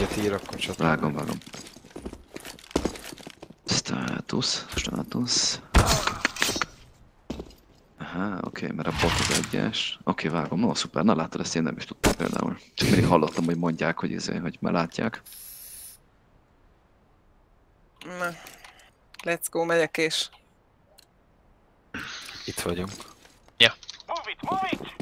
egyet ír, akkor csatlakozom. Vágom. Státusz. Aha, oké, mert a bot az egyes. Oké, vágom, no, szuper, na látod, ezt én nem is tudtam például. Csak mindig hallottam, hogy mondják, hogy hogy már látják. Na, let's go, megyek és... Itt vagyunk. Ja. Move it!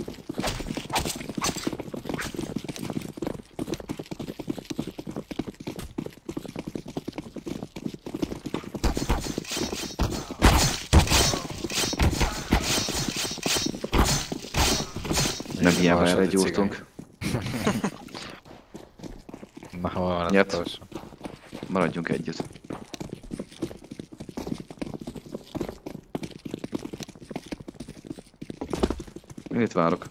Nem hiába erre gyúrtunk. Na, hol van az utolsó? Maradjunk együtt. Én itt várok.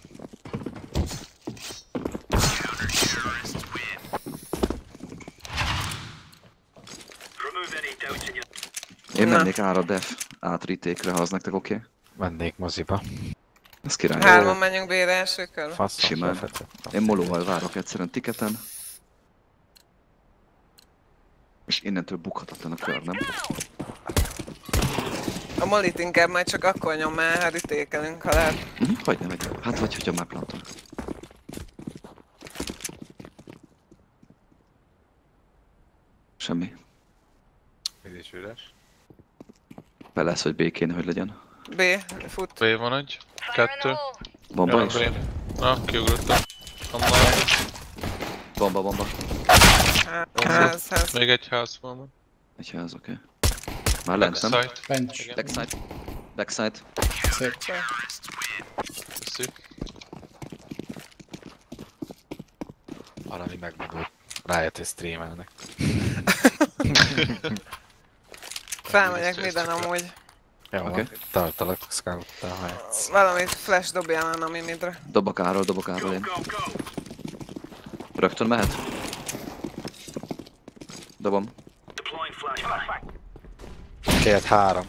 Én mennék ára def átritékre, ha az nektek oké? Okay? Mennék moziba. Ez király. Hárman menjünk bére első körbe. Simán. Én molóval várok egyszerűen tiketen. És innentől bukhatatlan a kör, nem? A molit inkább majd csak akkor nyom el, ha ritékelünk, ha lehet. Hogy nem egy. Hát vagy hogyha már planton. Semmi. Ez is üres. Be lesz, hogy B-kéne, hogy legyen. B, fut. B van egy. Kettő. Bomba is? Na, kiugrottam. Bomba. Ház. Még egy ház van. Egy ház, oké. Már lent, nem? Backside. Köszi. Valami megmondott. Rájött, hogy streamelnek. Felmegyek minden amúgy. Jó, oké. Tartalak, szkállottál, ha játsz. Valamit flash dobjál már a minidre. Dobok áról én. Rögtön mehet? Dobom. Kért három.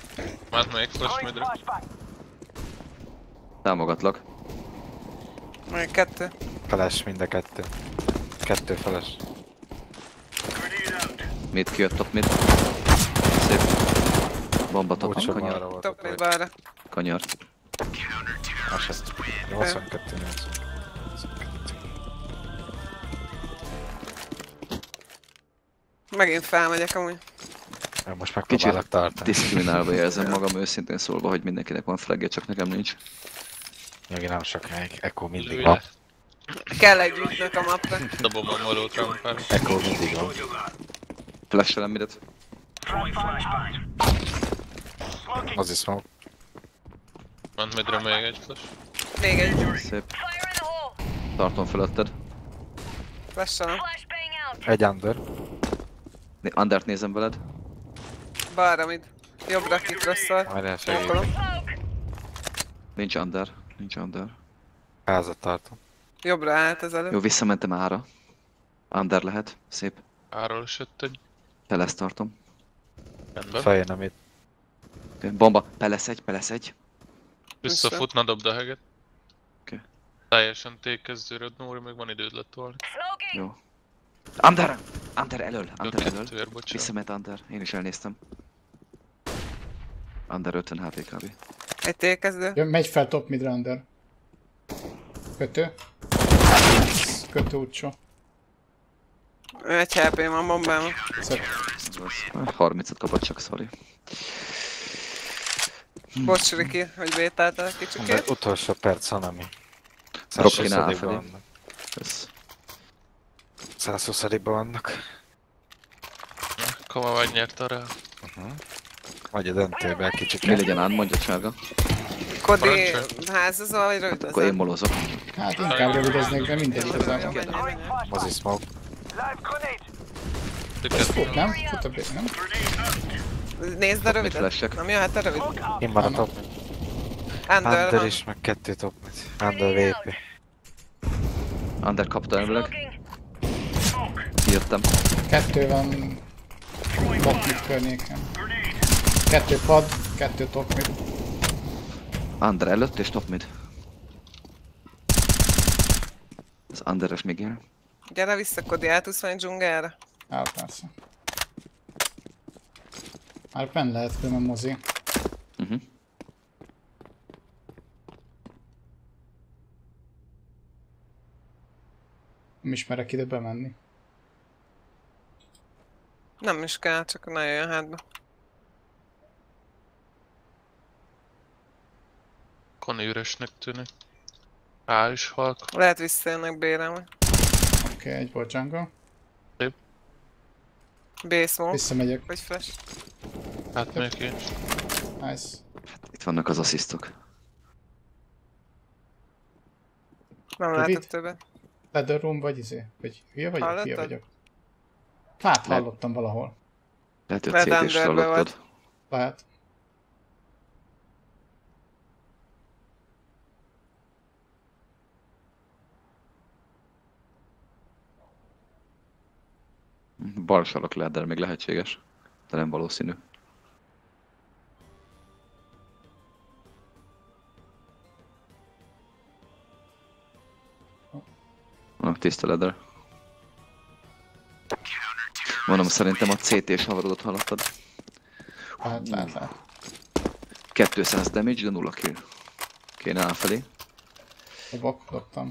Ment még flash midre. Támogatlak. Még kettő. Flash mind a kettő. Kettő flash. Mit kijött, top mid. Szép. Bomba top mid, kanyar. Top mid balra. Kanyar. Más ezt 82-82. Megint felmegyek amúgy. Most már kicsit diszkriminálva érzem magam, őszintén szólva, hogy mindenkinek van flagja, csak nekem nincs. Megint nem sokáig, Echo mindig van. Kell egy ütnök a mapra. Dobom a molót, amikor. Echo mindig van. Flash-elem midet? Az is smoke. Ment midre még egy flash. Még egy. Szép. Tartom fölötted. Flash-elem. Egy under. Undert nézem veled. Balra mid. Jobbra kit rosszal. Majdnem segít. Nincs under. Házat tartom. Jobbra állt az előbb. Jó, visszamentem ára. Under lehet. Szép. Áról is öttöny. Pelesz tartom. Fején a mid. Okay. Bomba. Pelesz egy. Visszafutna, dobd a heget. Okay. Teljesen tékezdőröd, Nóri, még van időd letolni. Jó. Under elől. Visszament under, én is elnéztem. Under 50 HP kb. Egy télkezdő. Jön, megy fel top midre under. Kötő utcsó. Egy HP-m van bombám. 30-at kapott csak, sorry. Bocs Riki, hogy bétáltál kicsikét. Utolsó perc, Hanami. Rokinál felé. 120-ban vannak. Koma vagy nyert arra. Vagy a döntőben kicsit. Mi legyen ám, mondja Csárga. Kodi házazol, vagy rövidezzel? Akkor én molozok. Hát inkább rövideznek, de mindegy az állam. Mozi smoke. Ez fut, nem? Fut a bét, nem? Nézd a rövidet. Nem jöhet a rövid. Én van a top. Under is, meg kettő top. Under VP. Under kapta elvileg. Jöttem. Kettő van top mid környéken. Kettő pad, kettő top mid. Under előtt és top mid. Az underes még él. Gyere vissza, Kodi, átúsz van egy dzsungelre? Hát persze. Már fenn lehet fönn a mozi. Nem ismerek ide bemenni. Nem is kell, csak ne jöjjön hátba. Koni üresnek tűnik. Á, is halk. Lehet visszajönnek B-re majd. Oké, egy bolcsánka. Szép. B-smoke. Visszamegyek. Vagy flash. Hát még én. Nice. Itt vannak az asszisztok. Nem látok többet. Leather room vagy izé? Vagy hülye vagyok? Hallottad? Hülye vagyok. Hát hallottam valahol. Lehet, hogy CD-sre hallottad. Lehet. Bal sarok leather még lehetséges, de nem valószínű. Tiszta leather. Mondom, szerintem a CT-s havarodot hallottad. Hát, lát. 200 damage, de 0 kill. Kéne elfelé. Bakkodtam.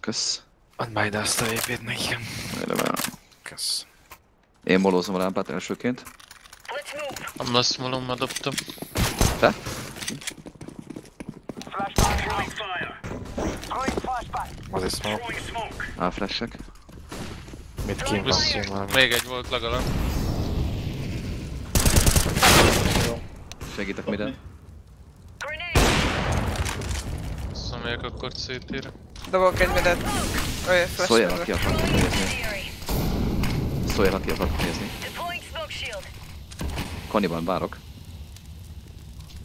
Kösz. Add majd azt a épét nekem. Kösz. Én molózom a lámpát elsőként. A blast molommal dobtam. Te? Az egy smoke. Áflessek. Mit kívánsz? Még egy volt legalább. Segítek minden. Visszamegyek akkor CT-re. Dobok egy medet. Szóljál, aki akartok nézni. Koniban várok.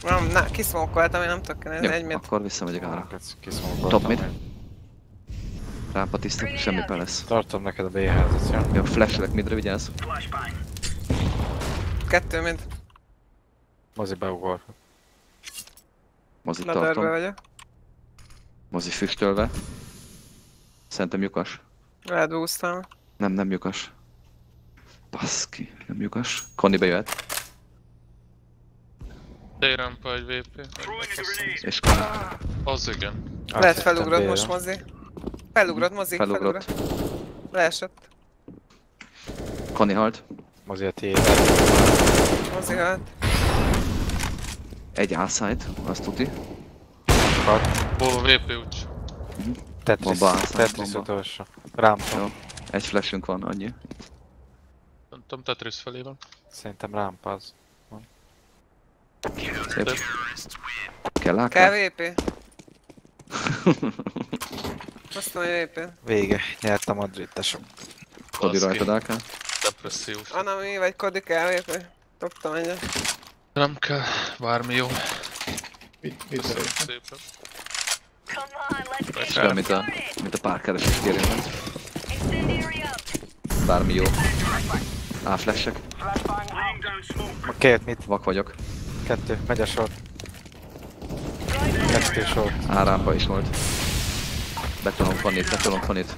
Na, kiszmokoltam, én nem tudok nézni. Jó, egy akkor visszamegyek ára. Top mid. Rápatisztok, semmi lesz. Tartom neked a B-házat, jó? Jó, flashelek midre, vigyázz. Kettő mind. Mozi beugor. Mozi tartom. Vagyok. Mozi füstölve. Szerintem lyukas. Rádúztam. Nem lyukas. Baszki, nem lyukas. Conny bejöhet. D-rampa egy VP. És Conny. Az igen. Lehet felugrott most Mozi. Felugrott, Mozik, felugrott. Leesett. Conny halt. Mozi a tiéd. Mozi halt. Egy A-side, azt tuti. Bóba VP úgy. Tetris utolsó. Rámpa. Jó. Egy flashünk van, annyi. Nem tudom, Tetris felé van. Szerintem rámpa az. Szép. Kell AK? Kell VP. Aztán éppen. Vége, nyert a madridtesok. Kodi rajtad AK? Depressziós. Anami vagy Kodi kell éppen? Toptam egyet. Nem kell, bármi jó. Köszönöm szépen. Köszönöm, mint a párkeresés kérjémet. Bármi jó. Áflessek. A két mit? Vak vagyok. Kettő, megy a sort. Kettő sort. Árámba is volt. Betolom Connit.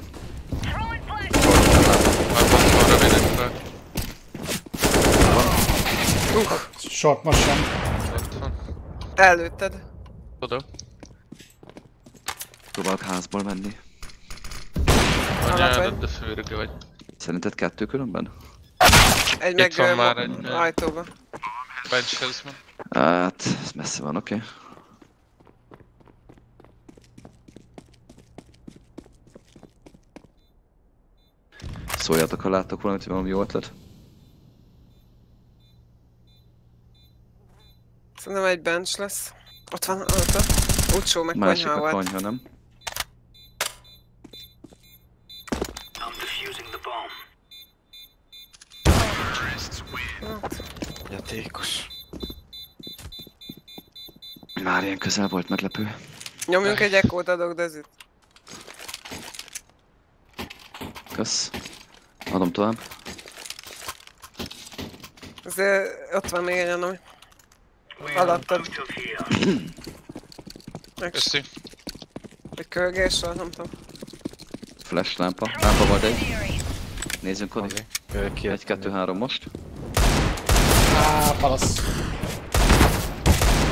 Short most sem. Előtted. Oda. Próbálok házból menni. Anyádat, de főröke vagy. Szerinted kettő különben? Egy meg van már egy ajtóba. Benchhez van. Hát, ez messze van, oké. Szóljatok, ha láttok valamit, hogy valami jó ötlet. Szerintem egy bench lesz. Ott van, Ucsó meg konyha volt. Másik a konyha, nem? Jatékos. Már ilyen közel volt, meglepő. Nyomjunk egy ekót, adok dezit. Kösz. Adom tovább. Azért ott van még egy ami. Alattad. Köszi. Egy kölgés, nem tudom. Flash lámpa. Lámpa vagy egy. Nézzünk oda. Okay. 1, 2, 3 most. Áááá, palasz.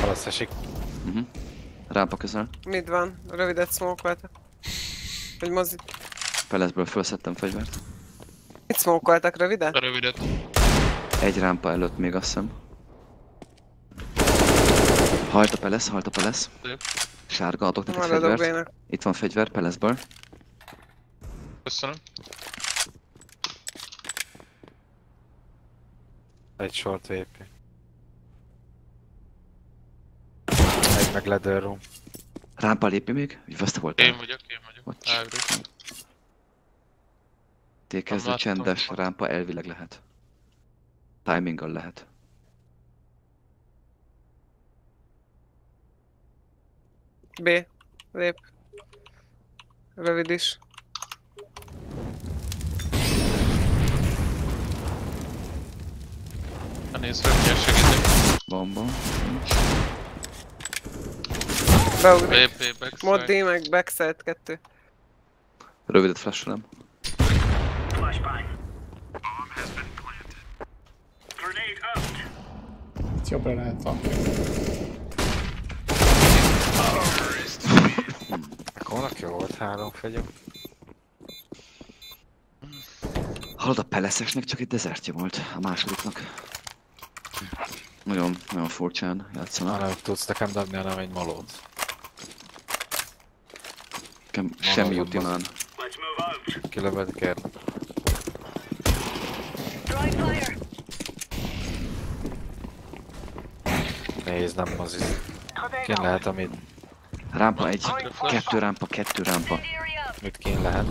Palasz esik. Rámpa közel. Mit van? Rövidet smoke voltak. Hogy mozdít. Pelletből felszedtem fegyvert. Itt smoke-oltak rövidet? Rövidet. Egy rámpa előtt még azt hiszem. Halt a pelesz, halt a pelesz. Sárga, adok neked fegyvert. Itt van fegyver, peleszből. Köszönöm. Egy short VP. Egy meg ladder room. Rámpa lépi még? Veszte voltál? Én vagyok. Ágri. Tékező csendes rámpa elvileg lehet. Timinggal lehet. B. Lép. Rövid is. Na nézd, rövidjel segítek. Bomba. Beugrik. Moddi meg backside 2. Rövidet flash-olem. Itt jobbra lehet van. Holnak jó volt, 3 fegyünk. Hallod, a peleszesnek csak egy dezertje volt, a másodiknak. Nagyon, nagyon furcsán játszanak. Nem tudsz nekem dobni, hanem egy malót. Nekem semmi jut innen. Kilöved kérlek. Nézd, nem moziz. Kén lehet, amit... Rámpa egy, 2 rámpa. Mit kén lehet?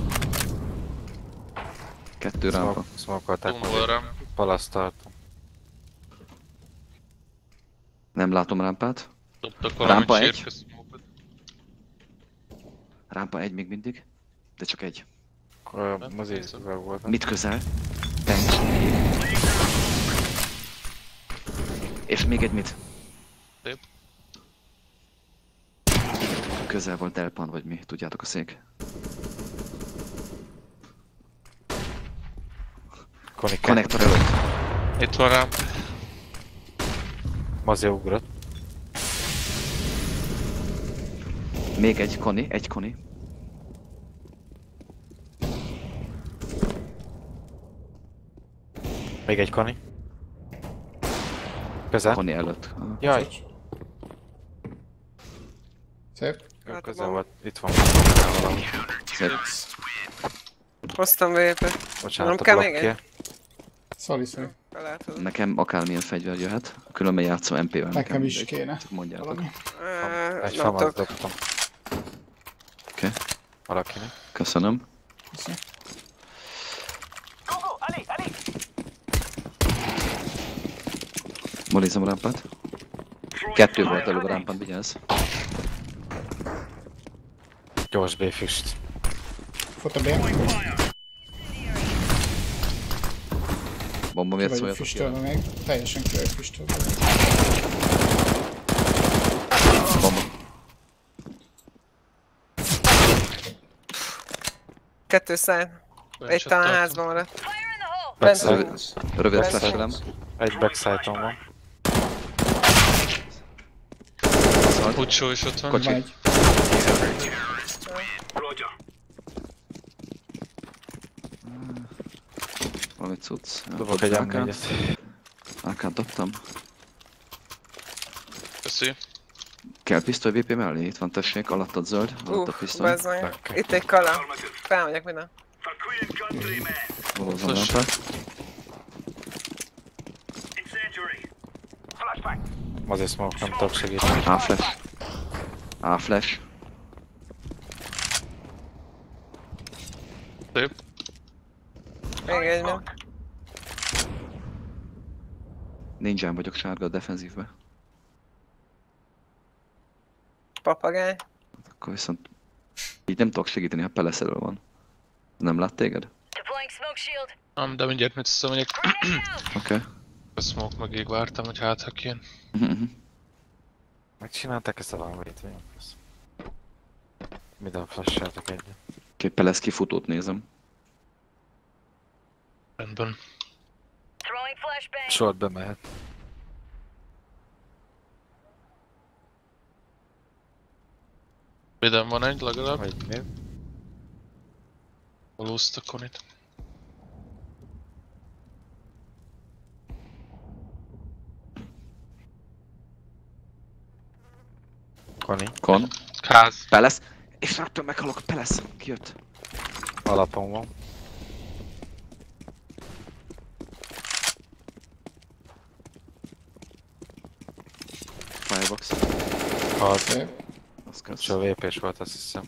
2 rámpa. Smokolták meg. Palaszt tartom. Nem látom rámpát. Rámpa egy. Rámpa egy még mindig. De csak egy. Mit közel? Bench. És még egy mit? Közel volt Delpan vagy mi, tudjátok a szék. Konnektor előtt. Itt van rám. Mazé ugrott. Még egy Connie, Még egy Connie. Közel. Connie előtt. Jaj. Szép. Közel volt, itt van valami. Szép. Hoztam VP-t. Bocsánat, a blokké. Sorry. Nekem akármilyen fegyver jöhet. Különben játszom MP-vel. Nekem is kéne. Csak mondjátok. Egy famat dobtam. Oké. Valakinek. Köszönöm. Molizom rámpát. 2 volt előbb rámpát, vigyázz. Gyors B-füst. Fota B. Bomba miért szóljatok ki? Még teljesen ki vagyok füstölve. Bomba. 2 szám. Egy talán házban maradt. Backside. Rövid flash-elem. Egy backside-on van. Pucsó is ott van. Kocsi. Valami cucc. Dobok egy AK-t. AK-t dobtam. Köszi. Kell pisztoly VP mellé? Itt van, tessék, alattad zöld, alattad pisztoly. Itt egy kala. Felmegyek minden. Valózom lámpát. Azért smoke, nem tudok segíteni. A-flash. A-flash. Szép. Még egy nem. Ninján vagyok sárga a defenzívbe. Papagáj. Akkor viszont... Így nem tudok segíteni, ha Pelesz elől van. Nem lát téged? Nem, de mindjárt mit visszamegyek. Oké. A smoke mögé vártam, hogy hát ha kijön. Megcsinálták ezt a valami hétvények. Minden flash-eltek egyet. Képeleszki futót nézem. Rendben. Short bemehet. Minden van egy legalább. Valósztak konit. Kon. Ház. Pelesz. És rögtön meghalok, Pelesz. Kijött. Alapon van. Firebox. Halt. Csak a VP-s volt, azt hiszem.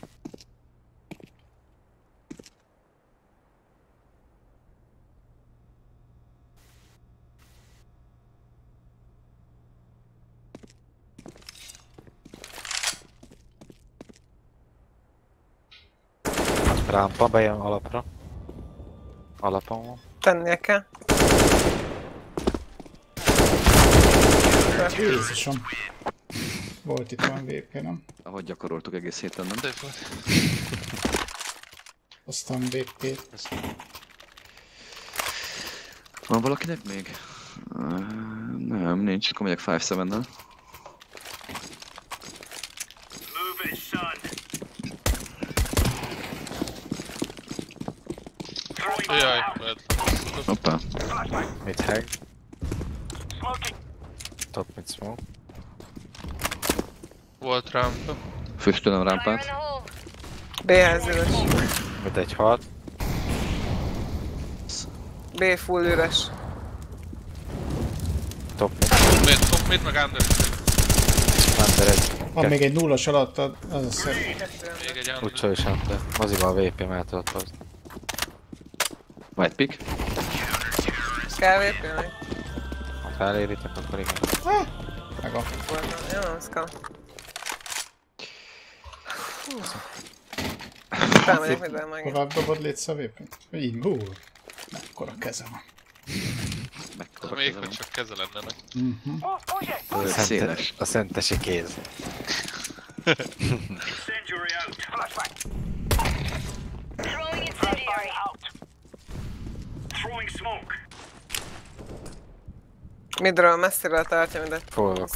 Rámpa, bejön alapra. Alapon van. Tennie kell. Jézusom. Volt itt van VP, nem? Ahogy gyakoroltuk egész héten, nem? De volt. Aztán VP-t. Van valakinek még? Nem, nincs. Akkor megyek 5-7-nel. Jaj, lehet. Hoppá. Mit hack? Top mit smoke. Volt rámpa. Füstölöm rámpát. B-házüles. Mit egy hat. B full üres. Top mit. Top mit meg under. Van még egy nullas alattad, az a szép. Még egy under. Úgyse is under. Mozival a VP-m átadhatod. White pick. KVP meg. Ha feléritek, akkor igen. Megvan. Jó, az kell. Felmegyek minden meg. Tovább dobod létsz a VP-t? Így, búr. Mekkora keze van. Mekkora keze van. Még csak keze lennenek. Széles. A szentesi kéz. Incendiary out. Flashback. Throwing incendiary out. Throwing smoke. Midről messziről tartja mindet. Foglak.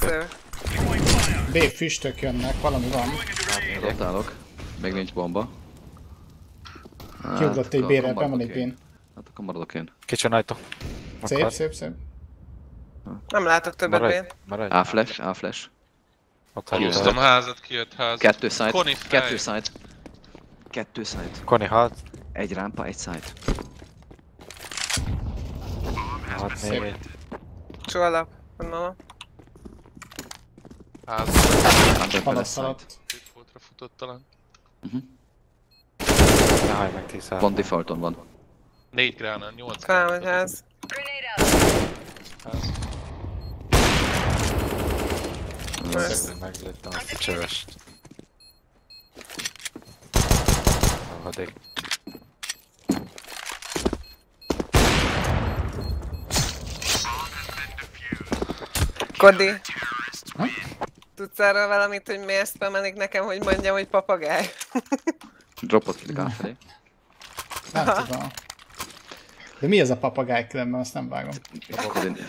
B füstök jönnek, valami van. Rotálok. Még nincs bomba. Kiugrott egy B-re, bemenik én. Hát akkor maradok én. Kicsi najtok. Szép, szép, szép. Nem látok többet B-n. A-flash, A-flash. Kiúztam házat, kijött házat. 2 side. Connie fej. 2 side. Connie halt. 1 rámpa, 1 side. Szép. Csóalap, onnan van. Házat. Palasz alatt. Futott talán. Jaj, meg 10 áll. Van defaulton van. 4 gránán, 8 gránán. Fámegy ház. Ház. Meglőttem azt a csövest. Havadék. Kodi. Tudsz arról valamit, hogy miért spamelik nekem, hogy mondjam, hogy papagáj? Dropot klikál felé. Nem tudom. De mi ez a papagáj különben, azt nem vágom.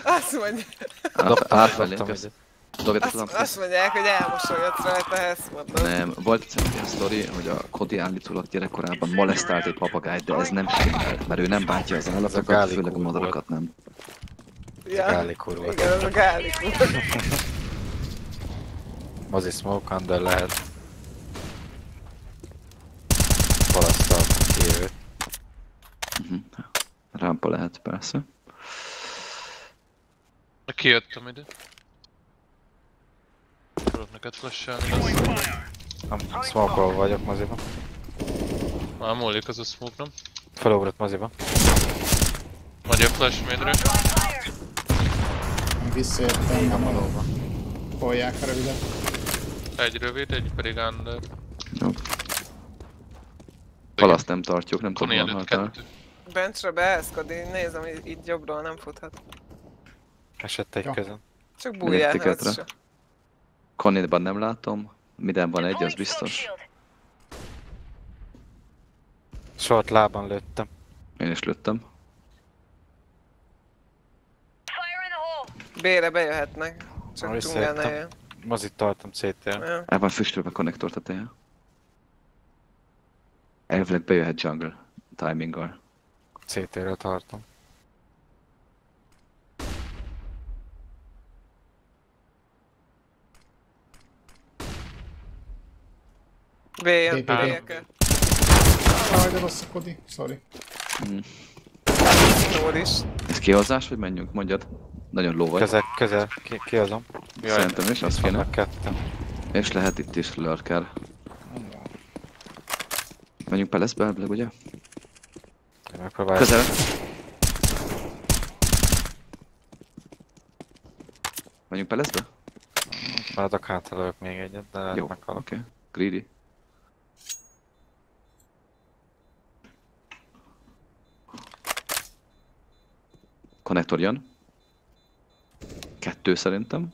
Azt mondja. Átfelé. Azt mondják, hogy elmosolyodsz rajta, ezt mondom. Nem, volt egy olyan sztori, hogy a Kodi állítólag gyerekkorában molesztált egy papagájt, de ez nem sikerül, mert ő nem bántja az állatokat, főleg a madarakat nem. Ez a gálikúr volt. Igen, ez a gálikúr. Mozi smoke, under lehet. Palasztal, kijövő. Rámpa lehet, persze. Kijöttem ide. Tudod neked flash-elni lesz. Nem, smoke-ol vagyok moziba. Már múlik az a smoke, nem? Felugrott moziba. Magyar flash médre. Visszajöttem, nem valóban. Holják a rövidet. Egy rövid, egy pedig under. Jó. Palaszt nem tartjuk, nem tudom, hol haltál. Benchre beeszkod, én nézem, itt jobbról nem futhat. Esett egy közön. Csak bújjál, nem az se. Connitban nem látom, mindenban egy, az biztos. Sort lábán lőttem. Én is lőttem. B-re bejöhetnek. Csak tungel ne jön. Mazit tartom CT-re. Ja. El van füstölve a konnektor tetején. Elvileg bejöhet jungle. Timinggal. CT-re tartom. B-jön, B-jön. Áj, de bassza Kodi. Sorry. Ez kihozás, vagy menjünk? Mondjad. Nagyon ló vagy. Közel, kihozom. Szerintem is, azt kéne. És lehet itt is lurker. Menjünk Peleszbe elvileg, ugye? Közel. Menjünk Peleszbe? Maradok hátralövök még egyet, de jó, oké. Greedy. Konnektor jön. 2 szerintem.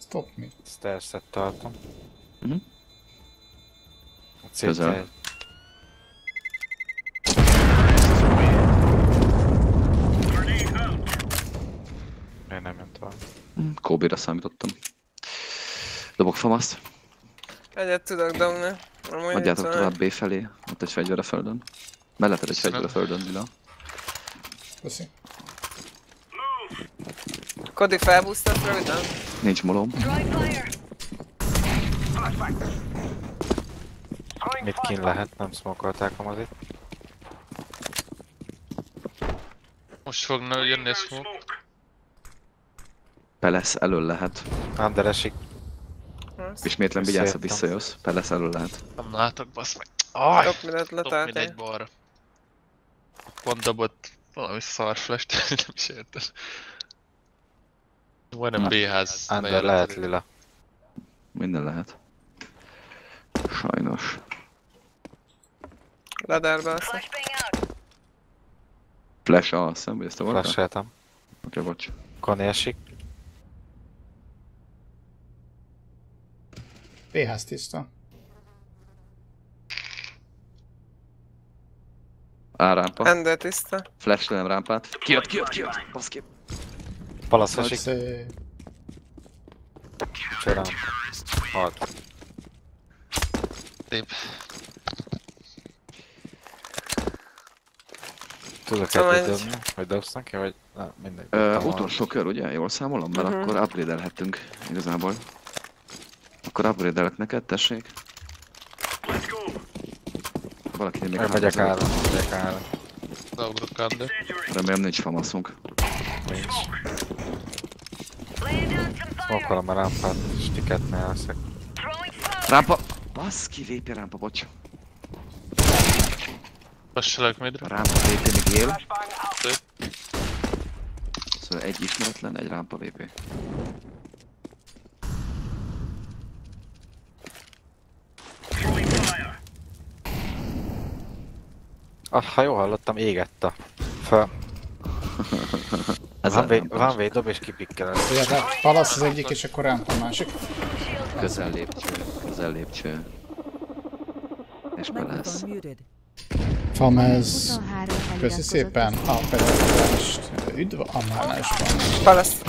Stop me. Stairs-et tartom. Közel. Én nem jön tovább. Kobe-ra számítottam. Dobok famaszt. Egyet tudok dobni. Adjátok tovább B felé. Ott egy fegyver a földön. Melletted egy fegyver a földön, Lila. Köszi. Kodi felbúztat röviden. Nincs molom. Mit kín lehet? Nem smokolták a mazit. Most fogna jönni a smoke. Pelesz elől lehet. Under esik. Ismétlen vigyázz, ha visszajössz. Pelesz elől lehet. Nem látok, basz meg. Ajj! Top mindegy balra. Pont dobott. Valami szarflash, nem is értem. Majdnem B-ház. Under lehet, Lila. Minden lehet. Sajnos. Radárba alszom. Flash alszom, vagy ezt a voltál? Flash-eltem. Oké, bocs. Koni esik. B-ház tiszta. Á, rámpa. Ender tiszta. Flash-lelem rámpát. Kijött. Baszki. Palasz esik. Csörám. Halt. Tép. Tudok egyet döbni, hogy dobsz neki, vagy... Na, mindegy. Utolsó kör, ugye? Jól számolom? Mert akkor upgrade-elhetünk igazából. Akkor upgrade-elek neked, tessék. Valaki még megyek ára, remélem nincs famaszunk. Nincs. Smokolom a rámpát, stiket ne elszek. Rámpa! Baszki, lépje rámpa, bocs. Passalak midre. Rámpa VP még él. Szóval egy ismeretlen, egy rámpa VP. Ha jól hallottam, égett a föl. Van V, dob és kipikkeled. Palasz az egyik és akkor rámpa a másik. Közel lépcső. És Palasz. Famez. Köszi szépen. A Palasz. Üdv a mánásban. Palasz.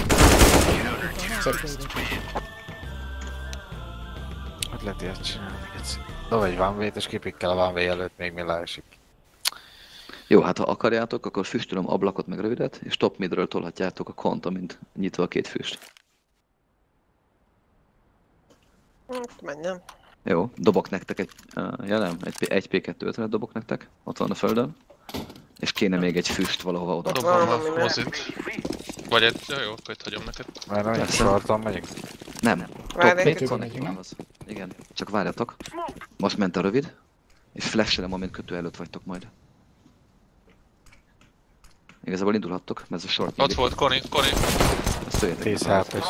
Hogy lehet ilyet csinálni? Dob egy Van V-t és kipikkel a Van V előtt még mi leesik. Jó, hát ha akarjátok, akkor füstölöm ablakot meg rövidet, és top midről tolhatjátok a kont, amint nyitva a két füst. Menjem. Jó, dobok nektek egy... egy P2-5-re dobok nektek, ott van a földön. És kéne még egy füst valahova oda. Dobom a mozit. Vagy egy... Jó, akkor itt hagyom neked. Már nagyon szartan megyünk. Nem. Top mid konnektorhoz. Igen, csak várjatok. Most ment a rövid, és flash-elem, amint kötő előtt vagytok majd. Igazából indulhattok, mert ez a short. Ott volt, Koni. Ezt jöjjetek. 10 HP-s.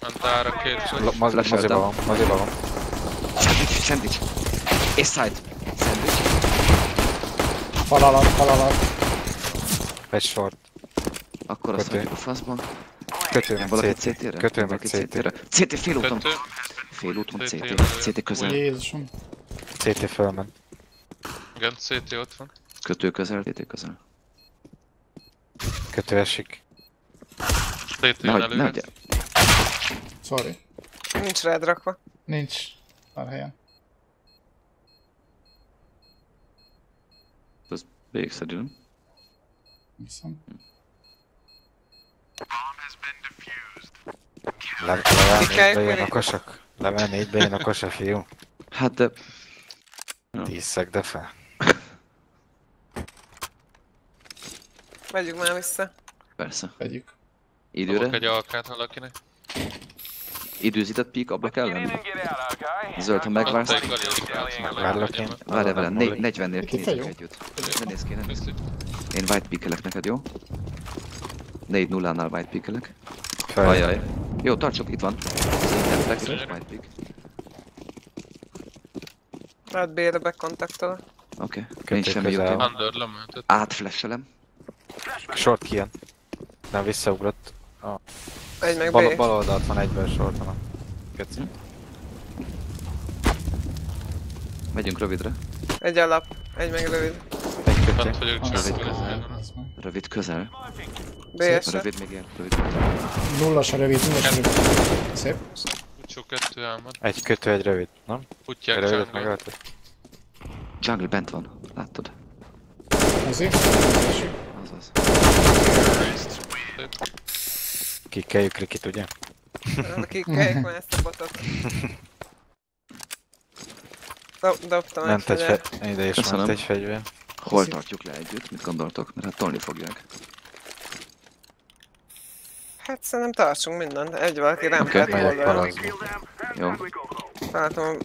Mentára két sor. Maziba van. Sandwich. És side. Sandwich. Fal alatt. Egy short. Akkor azt mondjuk a faszban. Kötőn meg CT-re. CT félúton. CT közel. Jézusom. CT fölment. Igen, CT ott van. Kötő közel, CT közel. Kötő esik. CT előtt. Sorry. Nincs rád rakva. Nincs. Már helyen. Ez végszerűen. Viszont. Lemennéd bejön a kosak. Lemennéd bejön a kosak, fiú. Hát de... Tízszeg, de fel. Megyünk már vissza. Persze. Megyünk. Időre. Adok egy alkát valakinek. Időzített pík ablak ellen? Zöld, ha megvársz. Várlak én. Várj velem, 40-nél kinézünk együtt. Ne nézz ki, ne nézz. Én white píkelek neked, jó? 4-0-nál white píkelek. Ajaj. Jó, tartsuk, itt van. Szinten flexes, white pík. Hát B-re bekontaktolok. Oké, nincs semmi jó. Átflashelem. Short kijön. Nem, visszaugrott. Egy meg B. Bal oldalt van egyben sortanak. Köci. Megyünk rövidre. Egy alap, egy meg rövid. Egy köti. Rövid közel. B-es. Rövid még ilyen, rövid. Nullas a rövid, nullas a rövid. Szép. Kucsó kettő elmond. Egy kötő, egy rövid, nem? Kutyák jungle. Jungle bent van, láttad. Hozi. Azaz. Kikeljük Rikit, ugye? Kikeljük van ezt a botot. Dobtam egy fegyvert. Ide is ment egy fegyvert. Hol tartjuk le együtt? Mit gondoltok? Mert hát tolni fogják. Hát szerintem tartsunk mindent. Egy valaki rám kellett oldalra. Jó. Látom,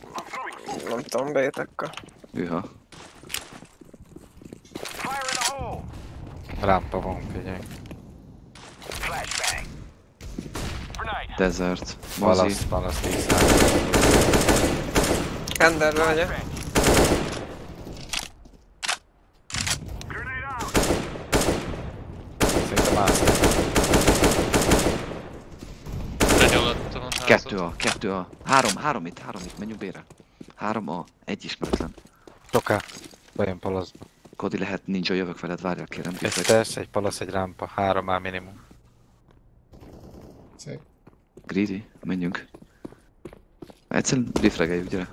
nem tudom, beétekkal. Hűha. Rámpa van, figyelj. Desert, mozi. Balaszt, Enderbe vagyok. Szerintem állsz. Kettő A. Három itt, menjünk B-re. 3 A, egy ismeretlen. Toká, bejön palaszba. Kodi lehet, nincs, a jövök veled, várjál kérem. Egy tesz, egy palasz, egy rámpa, 3 A minimum. Szép. Greedy, menjünk. Egyszerűen rifregeljük, gyere.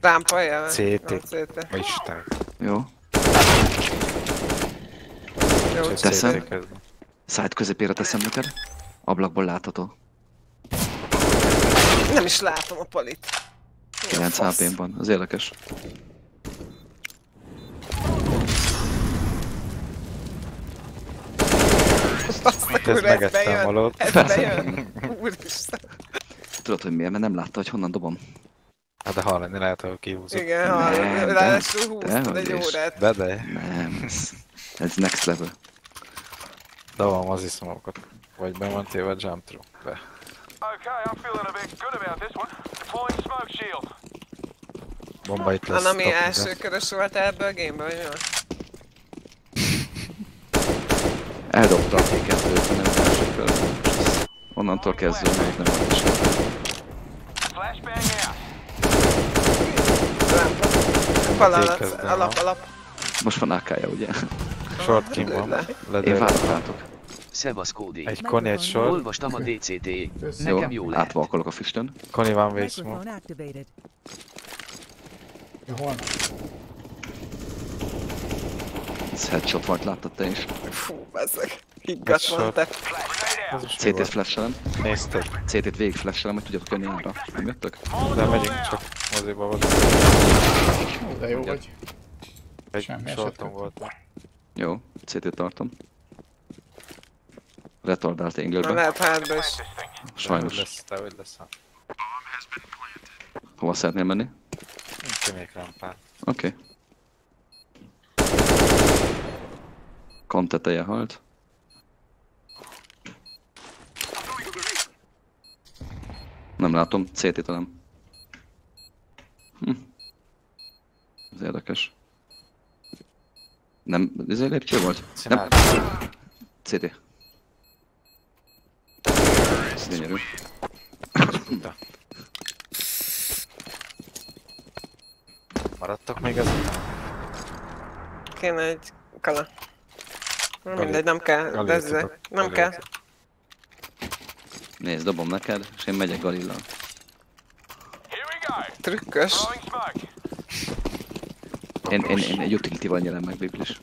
Rámpa, jelen. CT. Ma Isten. Jó. Teszem. Side közepére teszem neked. Ablakból látható. Nem is látom a palit. 9 HP-n van, az érdekes. Azt ez megettem valót. Ez bejön. Úristen. Tudod, hogy miért? Mert nem látta, hogy honnan dobom. Hát de hallani lehet, hogy kihúzott. Igen, hallani. Ráadásul húztad egy órát. Nem, ez next level. Dobom az iszmókat. Vagy be van téve a jump through. Be. Bomba itt lesz. Anami első körös volt ebből a gameből, hogy jól? Eldobta a T2-t, nem az első körben. Onnantól kezdve még nem volt is. Alap. Most van AK-ja, ugye? Short kim van. Én választátok. Szevasz Kódi. Egy Connie, egy short. Olvastam a DCT-t. Nekem jó lett. Átvalkolok a füstön. Connie van vészmó. Hol? Ez headshot volt, láttad te is. Fú, bezzeg. Higgadt van te. CT-t flash-elem. Nézted. CT-t végig flash-elem, hogy tudjatok jönni arra. Nem jöttök? De megyünk csak moziba vagy. De jó vagy. Egy shortom voltam. Jó, CT-t tartom. Retardált engölbe. Na lehet hátba is. Sajnos. Tehogy lesz hát. Hova szeretnél menni? Nincs még rampán. Oké. Kont teteje halt. Nem látom, CT-t nem. Ez érdekes. Nem, ez egy lépcső volt? Nem. CT. Gyönyörű. megkapta. Maradtak még ezek? Kéne egy kala. Mindegy, nem kell. Nem kell. Nézd, dobom neked, és én megyek Galillal. Trükkös. Én egy utility-val nyelem meg Biblis.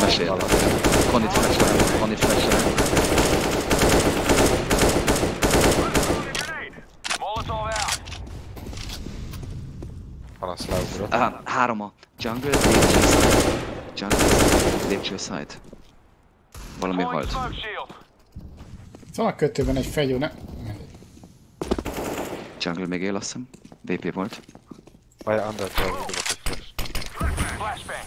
Mesélj. Konit flash-el, konit flash-el. Halasz leugrat. Aha, 3 a jungle, lépcsőside. Valami halt. Szóval a kötőben egy fegyó, ne? Jungle még él, azt hiszem. DP volt. Vajon undertale dobott egy flash.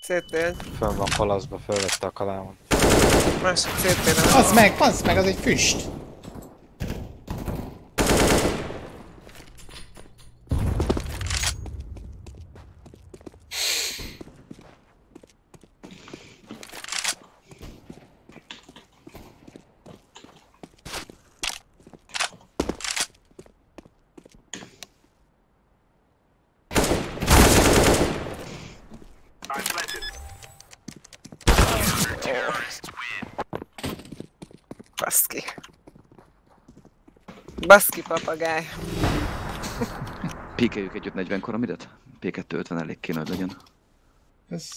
Széttél. Fönn van palaszba, fölvette a kalámon. Másik széttél. Az meg, az egy füst. Baszki. Baszki papagáj. Pikeljük együtt 40-kor a midet? P250 elég kéne, hogy legyen. Ez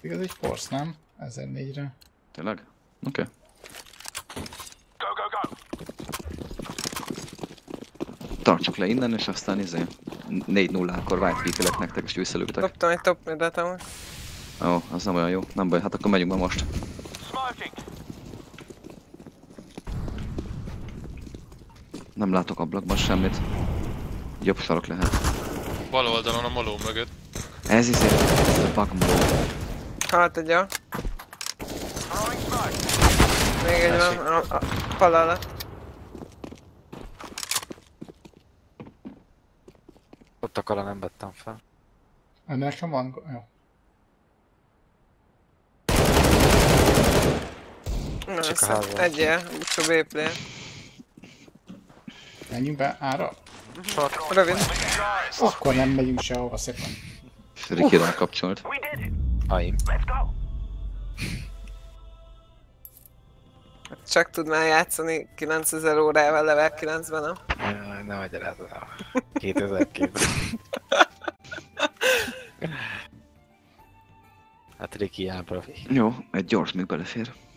igaz egy force, nem? 1004-re. Tényleg? Oké. Okay. Go, go, go! Tartsuk le innen, és aztán izé 4-0-kor white pikelek nektek, és győszelőgetek. Dobtam egy top midet amúgy. Ó, az nem olyan jó. Nem baj, hát akkor megyünk be most. Nem látok ablakban semmit. Jobb sarok lehet. Bal oldalon a moló mögött. Ez is egy bug moló. Hát egy a... Még egy van a fal alatt. Ott a kala nem vettem fel. Ennek sem van... Jó. Na, ezt egyél, bucsó B-player. Menjünk be ára? Rövén. Akkor nem megyünk sehova szépen. Riki rákapcsolt. Aim. Csak tudnál játszani 9000 órával level 9-ben, nem? Jaj, ne magyarázom. 2002-ben. Hát Riki ábra. Jó, egy gyors még belefér.